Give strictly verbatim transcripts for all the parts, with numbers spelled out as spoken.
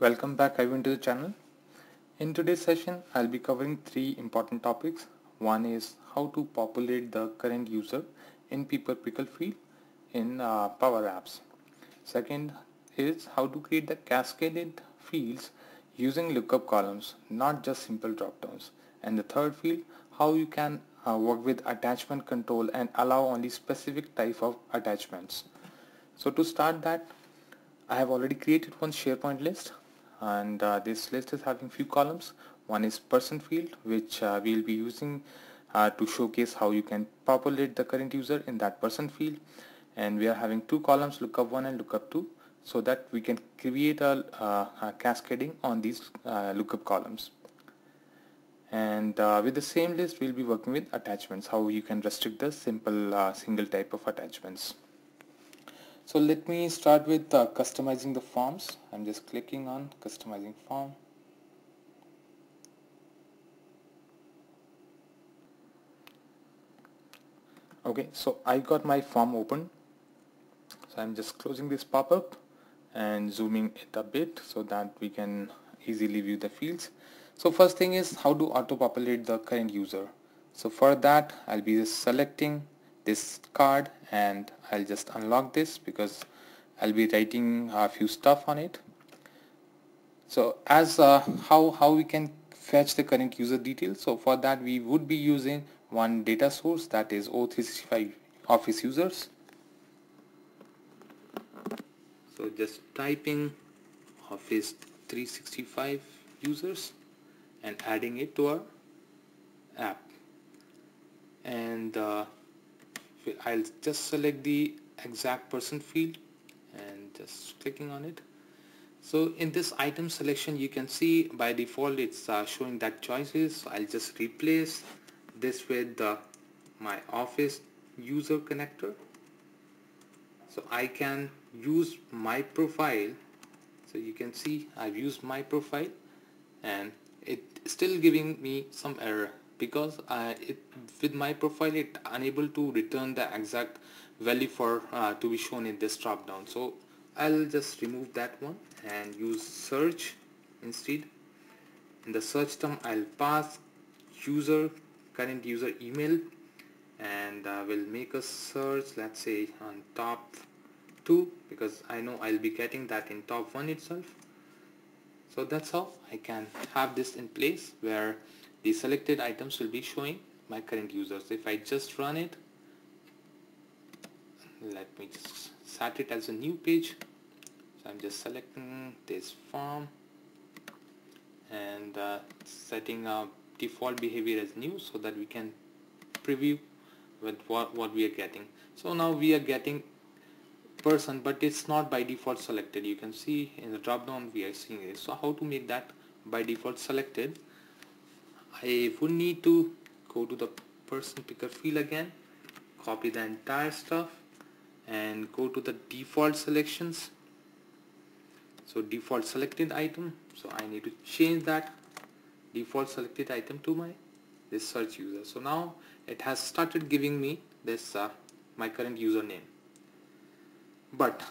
Welcome back everyone to the channel. In today's session I'll be covering three important topics. One is how to populate the current user in people-pickle field in uh, Power Apps. Second is how to create the cascaded fields using lookup columns, not just simple drop downs. And the third field, how you can uh, work with attachment control and allow only specific type of attachments. So to start that, I have already created one SharePoint list. And uh, this list is having few columns. One is person field, which uh, we'll be using uh, to showcase how you can populate the current user in that person field. And we are having two columns, lookup one and lookup two, so that we can create a, uh, a cascading on these uh, lookup columns. And uh, with the same list, we'll be working with attachments, how you can restrict the simple uh, single type of attachments. So let me start with uh, customizing the forms. I'm just clicking on customizing form. Okay, so I got my form open. So I'm just closing this pop-up and zooming it a bit so that we can easily view the fields. So first thing is how to auto-populate the current user. So for that, I'll be just selecting this card and I'll just unlock this because I'll be writing a few stuff on it. So as uh, how, how we can fetch the current user details, so for that we would be using one data source, that is O three sixty-five Office users. So just typing Office three sixty-five users and adding it to our app, and uh, I'll just select the exact person field and just clicking on it. So in this item selection, you can see by default it's uh, showing that choices. So I'll just replace this with uh, my Office user connector, so I can use my profile. So you can see I've used my profile and it's still giving me some error because uh, it, with my profile it unable to return the exact value for uh, to be shown in this drop down. So I'll just remove that one and use search instead. In the search term, I'll pass user current user email, and uh, we'll make a search, let's say on top two, because I know I'll be getting that in top one itself. So that's how I can have this in place where the selected items will be showing my current users. If I just run it, let me just set it as a new page. So I'm just selecting this form and uh, setting a default behavior as new so that we can preview with what, what we are getting. So now we are getting person, but it's not by default selected. You can see in the drop down we are seeing it. So how to make that by default selected? I would need to go to the person picker field again, copy the entire stuff and go to the default selections. So default selected item, so I need to change that default selected item to my this search user. So now it has started giving me this uh, my current username. But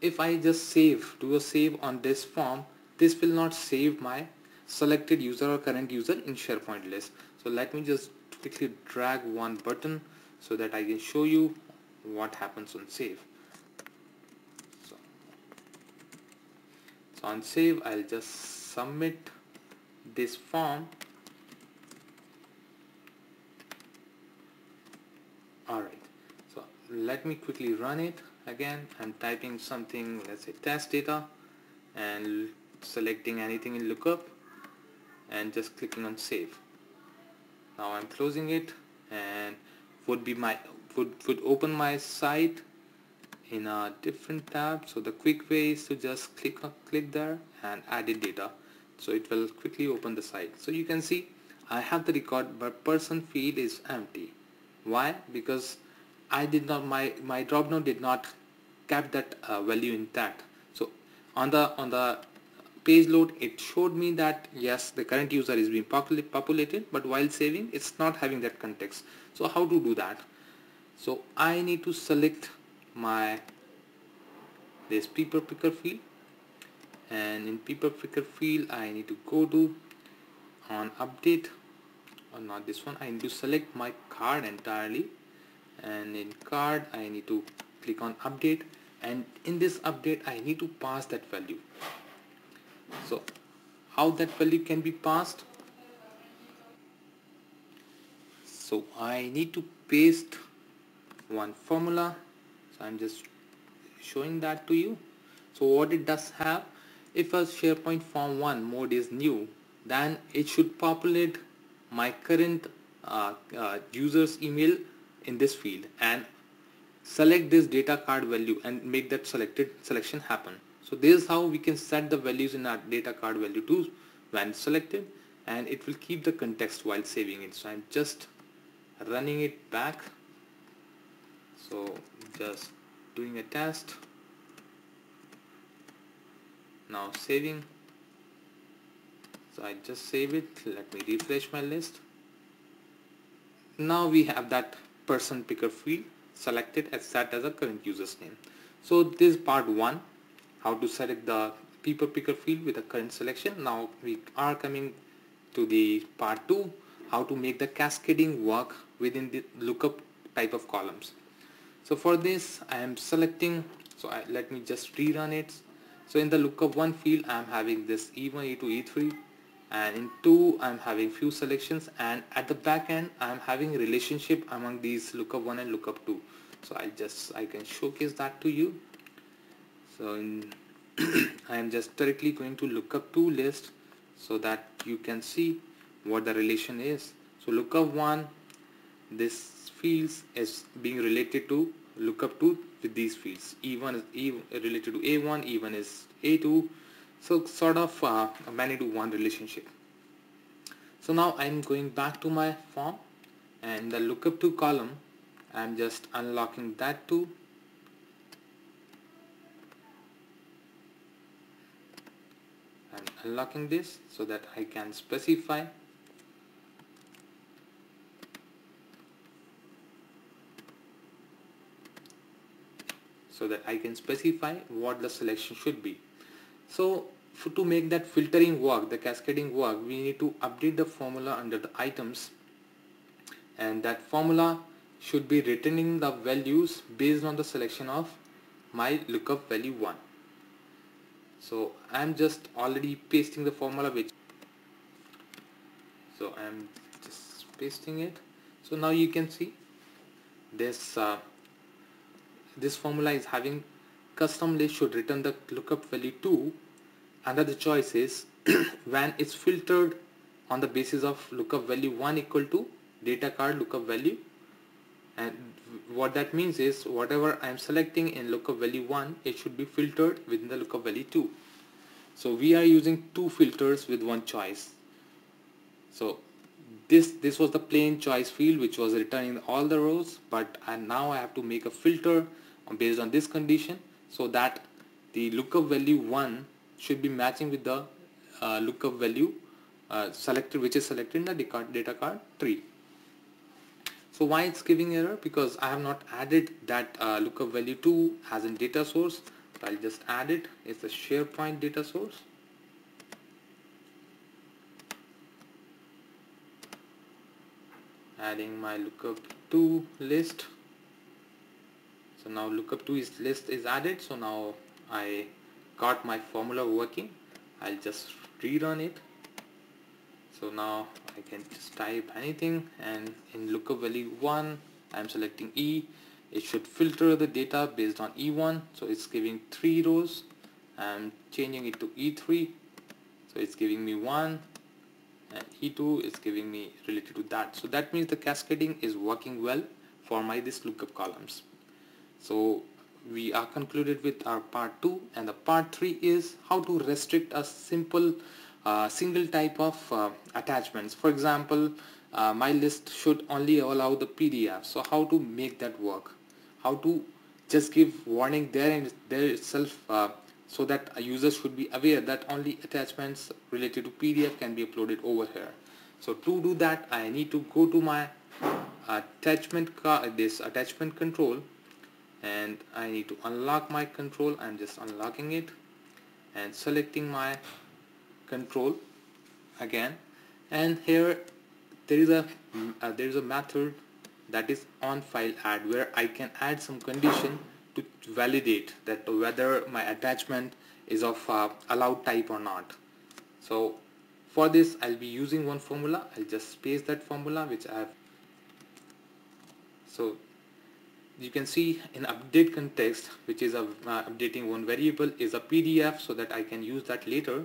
if I just save, do a save on this form, this will not save my selected user or current user in SharePoint list. So let me just quickly drag one button so that I can show you what happens on save. So, so on save, I'll just submit this form. Alright, so let me quickly run it again. I'm typing something, let's say test data, and selecting anything in lookup and just clicking on save. Now I'm closing it and would be my would, would open my site in a different tab. So the quick way is to just click click there and edit data, so it will quickly open the site. So you can see I have the record but person field is empty. Why? Because I did not my my drop down did not kept that uh, value intact. So on the on the page load, it showed me that yes, the current user is being populated, but while saving it's not having that context. So how to do that? So I need to select my this people picker field and in people picker field I need to go to on update, or not this one, I need to select my card entirely, and in card I need to click on update, and in this update I need to pass that value. So how that value can be passed? So I need to paste one formula, so I'm just showing that to you. So what it does have, if a SharePoint form one mode is new, then it should populate my current uh, uh, user's email in this field and select this data card value and make that selected selection happen. So this is how we can set the values in our data card value to when selected, and it will keep the context while saving it. So I'm just running it back, so just doing a test, now saving. So I just save it, let me refresh my list. Now we have that person picker field selected as set as a current user's name. So this is part one, how to select the people picker field with the current selection. Now we are coming to the part two, how to make the cascading work within the lookup type of columns. So for this I am selecting, so I, let me just rerun it. So in the lookup one field I am having this E one, E two, E three, and in two I am having few selections, and at the back end I am having relationship among these lookup one and lookup two. So I just I can showcase that to you. So in I am just directly going to lookup two list so that you can see what the relation is. So lookup one, this fields is being related to lookup two with these fields. E one is E related to A one, E one is A two, so sort of uh, a many to one relationship. So now I'm going back to my form, and the lookup two column I'm just unlocking that too. I'm unlocking this so that I can specify. So that I can specify what the selection should be. So for, to make that filtering work, the cascading work, we need to update the formula under the items, and that formula should be returning the values based on the selection of my lookup value one. So I am just already pasting the formula, which so I am just pasting it. So now you can see this uh, this formula is having custom list should return the lookup value two under the choices when it's filtered on the basis of lookup value one equal to data card lookup value, and what that means is whatever I'm selecting in lookup value one, it should be filtered within the lookup value two. So we are using two filters with one choice. So This, this was the plain choice field which was returning all the rows, but and now I have to make a filter based on this condition so that the lookup value one should be matching with the uh, lookup value uh, selected, which is selected in the data card three. So why it's giving error? Because I have not added that uh, lookup value two as a data source. So I'll just add it. It's a SharePoint data source. Adding my lookup two list. So now lookup two is list is added. So now I got my formula working. I'll just rerun it. So now I can just type anything, and in lookup value one I'm selecting E. It should filter the data based on E one, so it's giving three rows. I'm changing it to E three, so it's giving me one, and E two is giving me related to that. So that means the cascading is working well for my this lookup columns. So we are concluded with our part two, and the part three is how to restrict a simple uh, single type of uh, attachments. For example, uh, my list should only allow the P D F. So how to make that work? How to just give warning there and there itself, uh, so that a user should be aware that only attachments related to P D F can be uploaded over here. So to do that, I need to go to my attachment card, this attachment control, and I need to unlock my control. I'm just unlocking it, and selecting my control again, and here there is a uh, there is a method that is on file add, where I can add some condition to validate that whether my attachment is of uh, allowed type or not. So for this I'll be using one formula. I'll just paste that formula which I have. So you can see in update context, which is a, uh, updating one variable, is a P D F, so that I can use that later.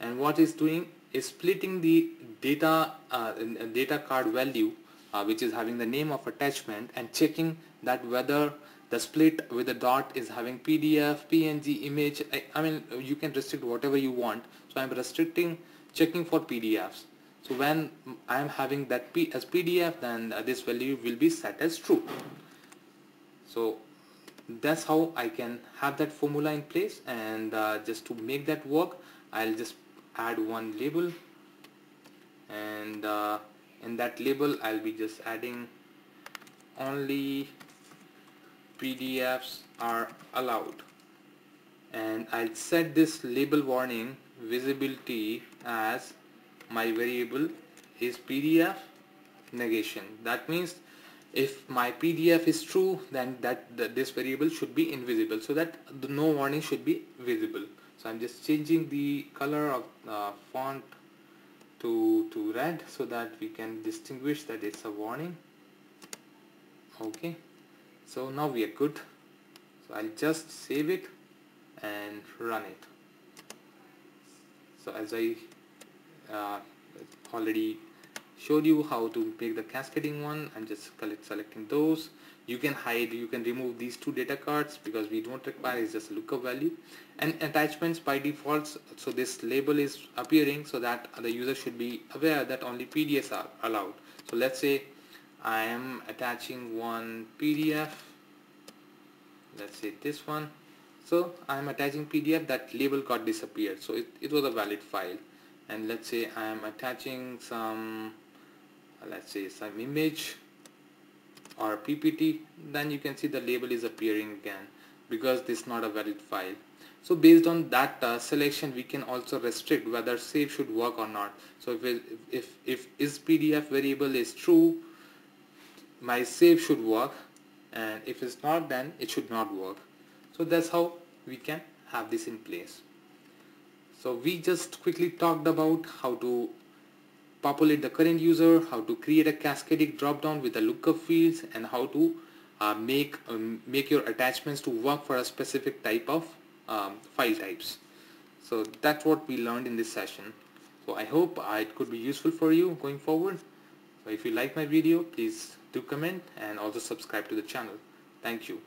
And what is doing is splitting the data uh, data card value, uh, which is having the name of attachment, and checking that whether the split with the dot is having P D F, P N G, image. I, I mean, you can restrict whatever you want. So I'm restricting, checking for P D Fs. So when I'm having that P as P D F, then this value will be set as true. So that's how I can have that formula in place. And uh, just to make that work, I'll just add one label, and uh, in that label I'll be just adding only P D Fs are allowed, and I'll set this label warning visibility as my variable is P D F negation. That means if my P D F is true, then that, that this variable should be invisible, so that the no warning should be visible. So I'm just changing the color of uh, font to, to red, so that we can distinguish that it's a warning. Okay, so now we are good. So I'll just save it and run it. So as I uh, already showed you how to make the cascading one, I'm just select, selecting those. You can hide, you can remove these two data cards, because we don't require, it's just lookup value. And attachments by default, so this label is appearing so that the user should be aware that only P D Fs are allowed. So let's say I am attaching one P D F, let's say this one. So I am attaching P D F, that label got disappeared, so it, it was a valid file. And let's say I am attaching some, let's say some image or P P T, then you can see the label is appearing again, because this is not a valid file. So based on that uh, selection, we can also restrict whether save should work or not. So if it, if if is P D F variable is true, my save should work, and if it's not, then it should not work. So that's how we can have this in place. So we just quickly talked about how to populate the current user, how to create a cascading drop-down with the lookup fields, and how to uh, make um, make your attachments to work for a specific type of um, file types. So that's what we learned in this session. So I hope it could be useful for you going forward. So if you like my video, please do comment and also subscribe to the channel. Thank you.